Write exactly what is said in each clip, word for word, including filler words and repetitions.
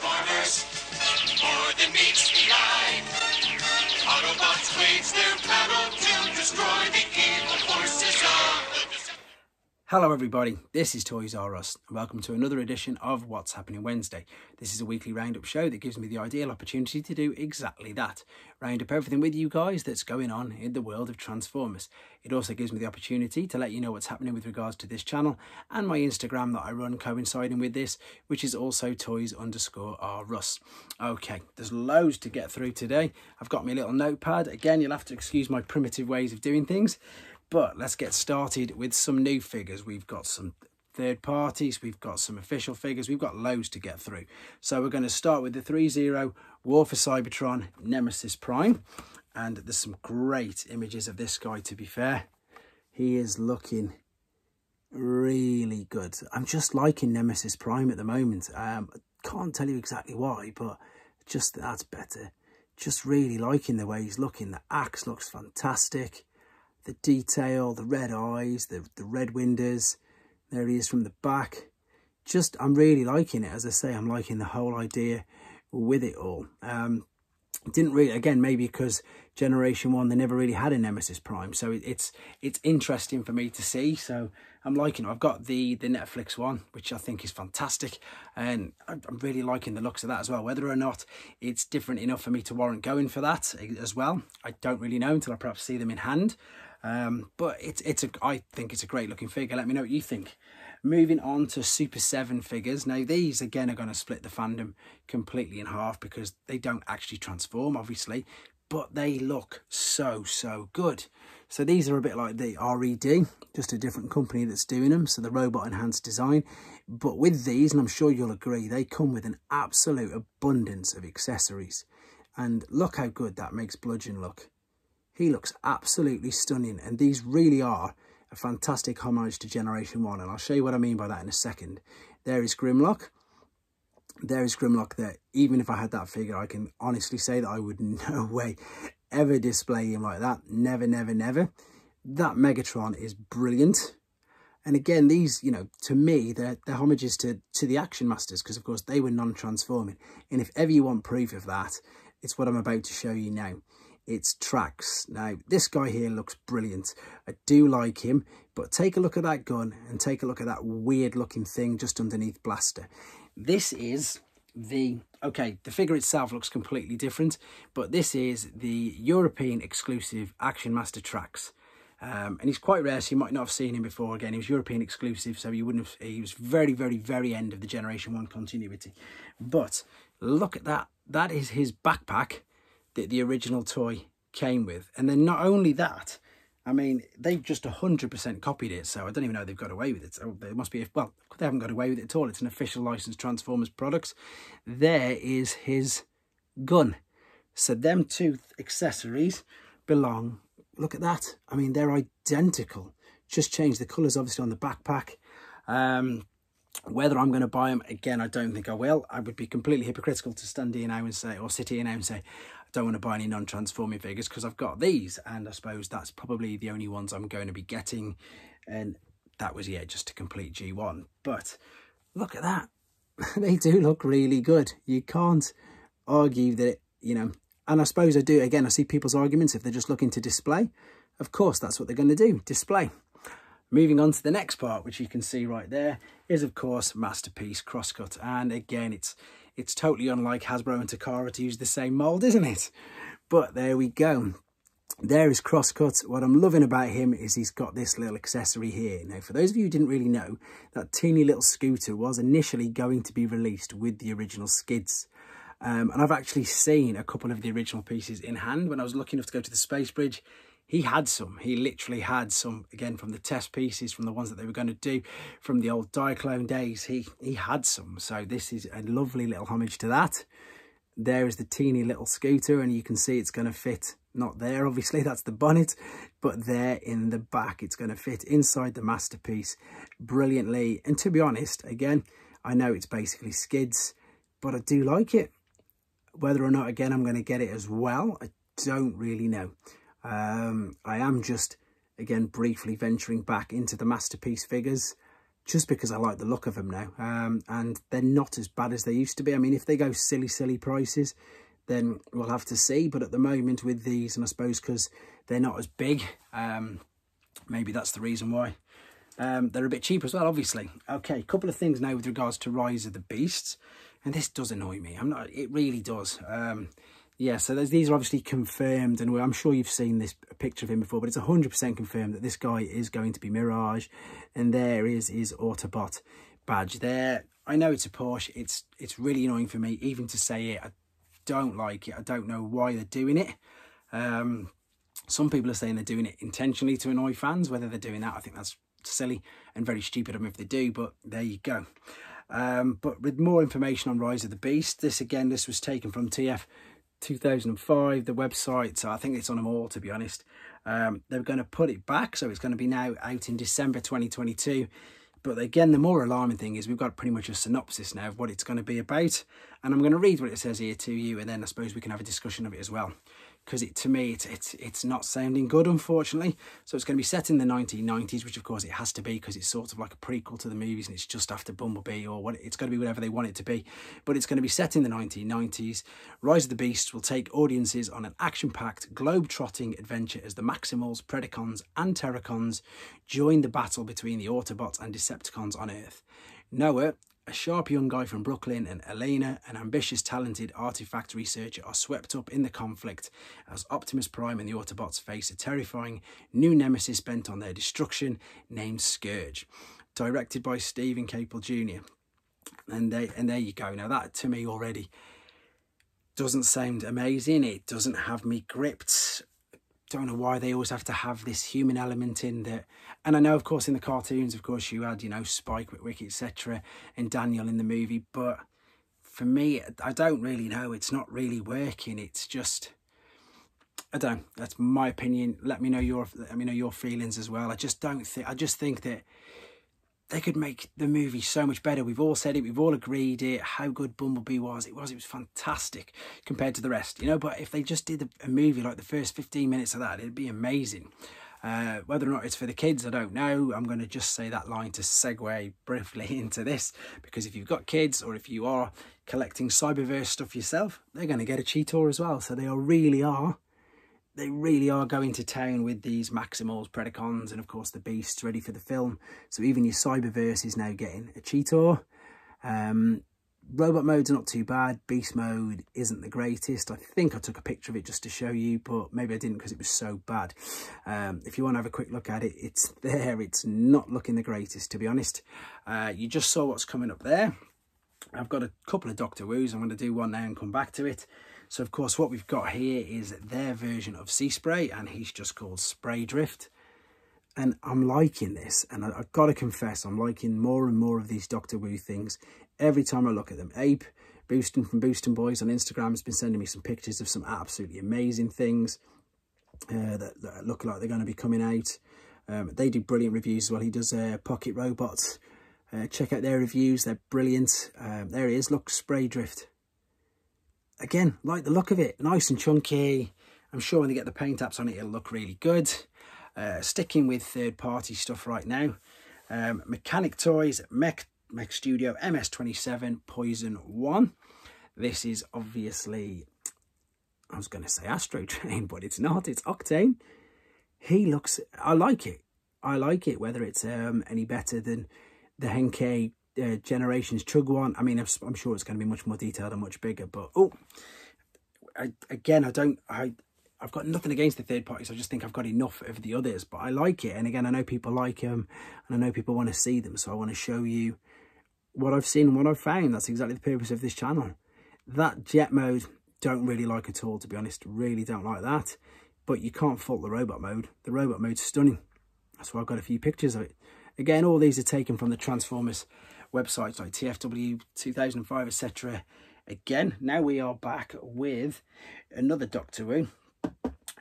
Transformers, more than meets the eye. Autobots wage their battle to destroy the evil forces of the... Hello everybody, this is Toys R Us, and welcome to another edition of What's Happening Wednesday. This is a weekly roundup show that gives me the ideal opportunity to do exactly that. Round up everything with you guys that's going on in the world of Transformers. It also gives me the opportunity to let you know what's happening with regards to this channel and my Instagram that I run coinciding with this, which is also toys underscore R Russ. Okay, there's loads to get through today. I've got my little notepad. Again, you'll have to excuse my primitive ways of doing things. But let's get started with some new figures. We've got some third parties, we've got some official figures, we've got loads to get through. So we're going to start with the three zero War for Cybertron Nemesis Prime. And there's some great images of this guy, to be fair. He is looking really good. I'm just liking Nemesis Prime at the moment. Um, I can't tell you exactly why, but just that's better. Just really liking the way he's looking. The axe looks fantastic. The detail, the red eyes, the, the red windows. There he is from the back. Just, I'm really liking it. As I say, I'm liking the whole idea with it all. Um, didn't really, again, maybe because Generation one, they never really had a Nemesis Prime. So it, it's it's interesting for me to see. So I'm liking it. I've got the, the Netflix one, which I think is fantastic. And I'm really liking the looks of that as well. Whether or not it's different enough for me to warrant going for that as well, I don't really know until I perhaps see them in hand. Um, but it's, it's a, I think it's a great looking figure. Let me know what you think. Moving on to Super seven figures. Now these again are going to split the fandom completely in half because they don't actually transform obviously, but they look so, so good. So these are a bit like the R E D, just a different company that's doing them. So the robot enhanced design, but with these, and I'm sure you'll agree, they come with an absolute abundance of accessories and look how good that makes Bludgeon look. He looks absolutely stunning, and these really are a fantastic homage to Generation one, and I'll show you what I mean by that in a second. There is Grimlock. There is Grimlock there. Even if I had that figure, I can honestly say that I would no way ever display him like that. Never, never, never. That Megatron is brilliant. And again, these, you know, to me, they're, they're homages to, to the Action Masters, because, of course, they were non-transforming. And if ever you want proof of that, it's what I'm about to show you now. It's Trax. Now, this guy here looks brilliant. I do like him, but take a look at that gun and take a look at that weird looking thing just underneath Blaster. This is the, okay, the figure itself looks completely different, but this is the European exclusive Action Master Trax. Um, and he's quite rare, so you might not have seen him before. Again, he was European exclusive, so you wouldn't have, he was very, very, very end of the Generation one continuity. But look at that. That is his backpack that the original toy came with. And then not only that, I mean, they've just one hundred percent copied it, so I don't even know they've got away with it. So there must be, well, they haven't got away with it at all. It's an official licensed Transformers product. There is his gun. So them two accessories belong, look at that. I mean, they're identical. Just change the colors, obviously, on the backpack. Um, Whether I'm going to buy them, again, I don't think I will. I would be completely hypocritical to stand here now and say, or sit here now and say, I don't want to buy any non-transforming figures because I've got these. And I suppose that's probably the only ones I'm going to be getting. And that was, yeah, just to complete G one. But look at that. They do look really good. You can't argue that, it, you know, and I suppose I do. Again, I see people's arguments if they're just looking to display. Of course, that's what they're going to do, display. Moving on to the next part, which you can see right there, is, of course, Masterpiece Crosscut. And again, it's it's totally unlike Hasbro and Takara to use the same mould, isn't it? But there we go. There is Crosscut. What I'm loving about him is he's got this little accessory here. Now, for those of you who didn't really know, that teeny little scooter was initially going to be released with the original Skids. Um, and I've actually seen a couple of the original pieces in hand when I was lucky enough to go to the Space Bridge. He had some, he literally had some, again, from the test pieces, from the ones that they were going to do, from the old Diaclone days, he, he had some. So this is a lovely little homage to that. There is the teeny little scooter, and you can see it's going to fit, not there, obviously, that's the bonnet, but there in the back, it's going to fit inside the Masterpiece brilliantly. And to be honest, again, I know it's basically Skids, but I do like it. Whether or not, again, I'm going to get it as well, I don't really know. Um, I am just, again, briefly venturing back into the Masterpiece figures just because I like the look of them now. Um, and they're not as bad as they used to be. I mean, if they go silly, silly prices, then we'll have to see. But at the moment with these, and I suppose because they're not as big, um, maybe that's the reason why. Um, they're a bit cheaper as well, obviously. Okay, a couple of things now with regards to Rise of the Beasts. And this does annoy me. I'm not, it really does. Um, yeah, so these are obviously confirmed, and I'm sure you've seen this picture of him before, but it's one hundred percent confirmed that this guy is going to be Mirage, and there is his Autobot badge there. I know it's a Porsche. It's it's really annoying for me even to say it. I don't like it. I don't know why they're doing it. Um, some people are saying they're doing it intentionally to annoy fans. Whether they're doing that, I think that's silly and very stupid of them if they do, but there you go. Um, but with more information on Rise of the Beast, this again, this was taken from T F two thousand five, the website, so I think it's on them all, to be honest. Um, they're going to put it back, so it's going to be now out in December twenty twenty-two. But again, the more alarming thing is we've got pretty much a synopsis now of what it's going to be about, and I'm going to read what it says here to you, and then I suppose we can have a discussion of it as well, because it, to me, it's, it's, it's not sounding good, unfortunately. So it's going to be set in the nineteen nineties, which of course it has to be, because it's sort of like a prequel to the movies, and it's just after Bumblebee, or what it's going to be, whatever they want it to be. But it's going to be set in the nineteen nineties. Rise of the Beasts will take audiences on an action-packed, globe-trotting adventure as the Maximals, Predacons and Terracons join the battle between the Autobots and Decepticons on Earth. Noah, a sharp young guy from Brooklyn, and Elena, an ambitious, talented artifact researcher, are swept up in the conflict as Optimus Prime and the Autobots face a terrifying new nemesis bent on their destruction, named Scourge. Directed by Stephen Caple Junior And, they, and there you go. Now that, to me, already doesn't sound amazing. It doesn't have me gripped. Don't know why they always have to have this human element in there. And I know, of course, in the cartoons, of course, you had, you know, Spike, Witwick, et cetera, and Daniel in the movie. But for me, I don't really know. It's not really working. It's just, I don't know. That's my opinion. Let me know your, let me know your feelings as well. I just don't think, I just think that they could make the movie so much better. We've all said it. We've all agreed it. How good Bumblebee was. It was. It was fantastic compared to the rest, you know. But if they just did a movie like the first fifteen minutes of that, it'd be amazing. Uh, whether or not it's for the kids, I don't know. I'm going to just say that line to segue briefly into this. Because if you've got kids, or if you are collecting Cyberverse stuff yourself, they're going to get a Cheetor as well. So they are really are. They really are going to town with these Maximals, Predacons, and of course the Beasts ready for the film. So even your Cyberverse is now getting a Cheetor. Um, robot mode's not too bad. Beast mode isn't the greatest. I think I took a picture of it just to show you, but maybe I didn't because it was so bad. Um, if you want to have a quick look at it, it's there. It's not looking the greatest, to be honest. Uh, you just saw what's coming up there. I've got a couple of Doctor Wu's. I'm going to do one now and come back to it. So, of course, what we've got here is their version of Sea Spray, and he's just called Spray Drift. And I'm liking this, and I, I've got to confess, I'm liking more and more of these Doctor Wu things every time I look at them. Ape, Boostin from Boostin Boys on Instagram has been sending me some pictures of some absolutely amazing things uh, that, that look like they're going to be coming out. Um, they do brilliant reviews as well. He does uh, Pocket Robots. Uh, check out their reviews. They're brilliant. Um, there he is. Look, Spray Drift. Again, like the look of it, nice and chunky. I'm sure when they get the paint apps on it, it'll look really good. Uh, sticking with third-party stuff right now. Um, Mechanic Toys, Mech, Mech Studio, M S twenty-seven, Poison one. This is obviously, I was going to say Astro Train, but it's not. It's Octane. He looks, I like it. I like it, whether it's um, any better than the Henkei Uh, Generations Chug one. I mean, I'm, I'm sure it's going to be much more detailed and much bigger, but oh, I, again, I don't, I, I've got nothing against the third parties. I just think I've got enough of the others, but I like it. And again, I know people like them, and I know people want to see them, so I want to show you what I've seen and what I've found. That's exactly the purpose of this channel. That jet mode, don't really like at all, to be honest. Really don't like that, but you can't fault the robot mode. The robot mode's stunning. That's why I've got a few pictures of it. Again, all these are taken from the Transformers websites like T F W two thousand five, et cetera. Again, now we are back with another Doctor Wu,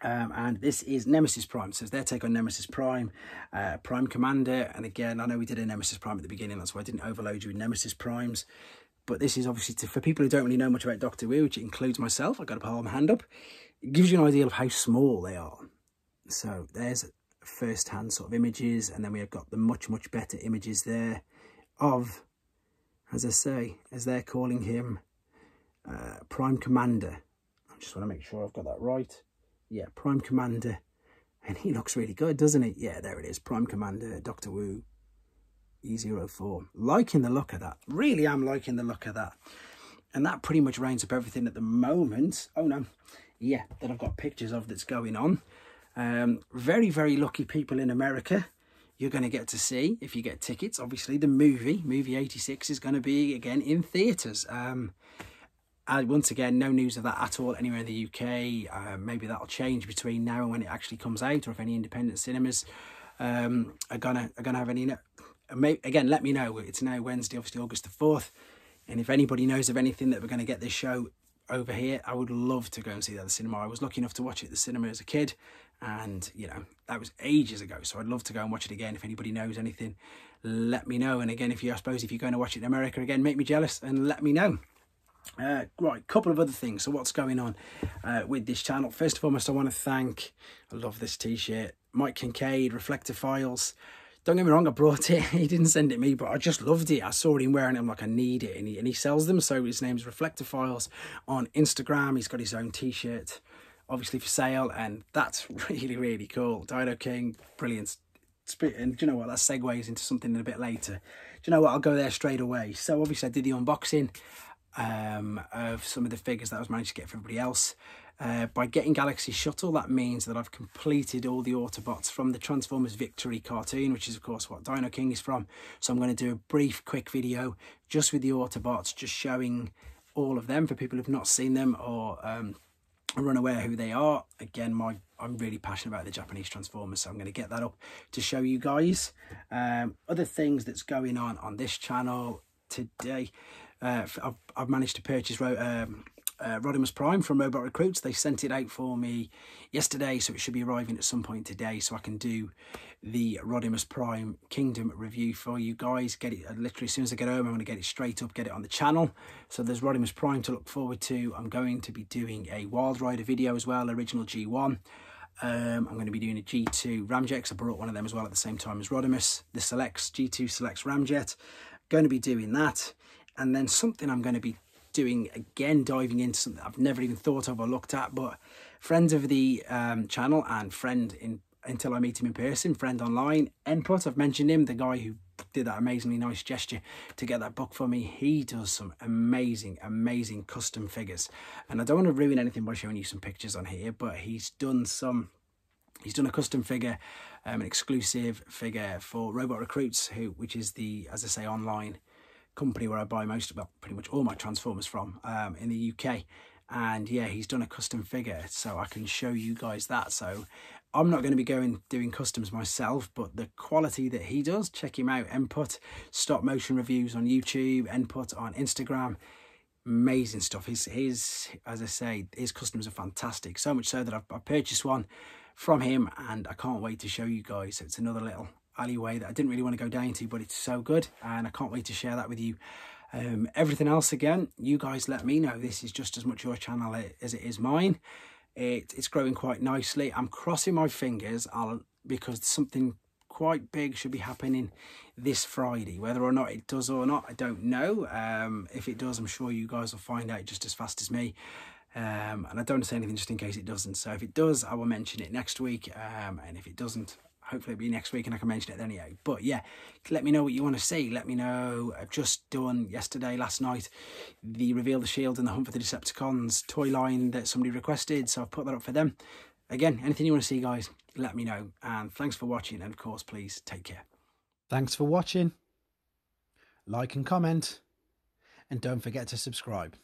um, and this is Nemesis Prime. So it's their take on Nemesis Prime, uh, Prime Commander. And again, I know we did a Nemesis Prime at the beginning. That's why I didn't overload you with Nemesis Primes. But this is obviously to, for people who don't really know much about Doctor Wu, which includes myself. I've got to hold my hand up. It gives you an idea of how small they are. So there's first-hand sort of images, and then we have got the much, much better images there. of, as I say, as they're calling him, uh, Prime Commander. I just want to make sure I've got that right. Yeah, Prime Commander. And he looks really good, doesn't he? Yeah, there it is. Prime Commander, Doctor Wu, E zero four. Liking the look of that. Really am liking the look of that. And that pretty much rounds up everything at the moment. Oh, no. Yeah, that I've got pictures of that's going on. Um, very, very lucky people in America. You're going to get to see, if you get tickets, obviously, the movie. Movie eighty-six is going to be, again, in theatres. Um, and once again, no news of that at all anywhere in the U K. Uh, maybe that'll change between now and when it actually comes out, or if any independent cinemas um, are going to are gonna have any... Again, let me know. It's now Wednesday, obviously, August the fourth. And if anybody knows of anything that we're going to get this show over here, I would love to go and see that at the cinema. I was lucky enough to watch it at the cinema as a kid. And, you know, that was ages ago. So I'd love to go and watch it again. If anybody knows anything, let me know. And again, if you, I suppose, if you're going to watch it in America again, make me jealous and let me know. Uh, right, couple of other things. So what's going on uh, with this channel? First and foremost, I want to thank, I love this T-shirt, Mike Kincaid, Reflector Files. Don't get me wrong, I brought it. He didn't send it me, but I just loved it. I saw him wearing it. I'm like, I need it. And he, and he sells them. So his name's Reflector Files on Instagram. He's got his own T-shirt, obviously, for sale. And that's really, really cool. Dino King, brilliant. And do you know what? That segues into something a bit later. Do you know what? I'll go there straight away. So obviously, I did the unboxing um, of some of the figures that I was managed to get for everybody else. Uh, by getting Galaxy Shuttle, that means that I've completed all the Autobots from the Transformers Victory cartoon, which is, of course, what Dino King is from. So I'm going to do a brief, quick video just with the Autobots, just showing all of them for people who've not seen them or um, are unaware who they are. Again, my I'm really passionate about the Japanese Transformers, so I'm going to get that up to show you guys. Um, other things that's going on on this channel today, uh, I've, I've managed to purchase... Um, Uh, Rodimus Prime from Robot Recruits. They sent it out for me yesterday, so it should be arriving at some point today, so I can do the Rodimus Prime Kingdom review for you guys. Get it literally as soon as I get home. I'm going to get it straight up, get it on the channel. So there's Rodimus Prime to look forward to. I'm going to be doing a Wild Rider video as well, original G one. Um, I'm going to be doing a G two Ramjet. I brought one of them as well at the same time as Rodimus. The Selects, G two Selects Ramjet. Going to be doing that. And then something I'm going to be doing again, diving into something I've never even thought of or looked at, but friends of the um, channel and friend in until I meet him in person, friend online, Input. I've mentioned him, the guy who did that amazingly nice gesture to get that book for me. He does some amazing, amazing custom figures, and I don't want to ruin anything by showing you some pictures on here, but he's done some. He's done a custom figure, um, an exclusive figure for Robot Recruits, who which is the, as I say, online company where I buy most, well, pretty much all my Transformers from um, in the U K. And yeah, he's done a custom figure, so I can show you guys that. So I'm not going to be going doing customs myself, but the quality that he does, check him out. Input, Stop Motion Reviews on YouTube, Input on Instagram. Amazing stuff. His, his, as I say, his customs are fantastic. So much so that I've, I purchased one from him, and I can't wait to show you guys. So it's another little alleyway that I didn't really want to go down to, but it's so good, and I can't wait to share that with you. Um, everything else, again, you guys let me know. This is just as much your channel as it is mine. It, it's growing quite nicely. I'm crossing my fingers I'll, because something quite big should be happening this Friday. Whether or not it does or not, I don't know. Um, if it does, I'm sure you guys will find out just as fast as me. Um, and I don't want to say anything just in case it doesn't. So if it does, I will mention it next week. Um, and if it doesn't, hopefully it'll be next week and I can mention it then anyhow. But yeah, let me know what you want to see. Let me know. I've just done yesterday, last night, the Reveal the Shield and the Hunt for the Decepticons toy line that somebody requested. So I've put that up for them. Again, anything you want to see, guys, let me know. And thanks for watching. And of course, please take care. Thanks for watching. Like and comment. And don't forget to subscribe.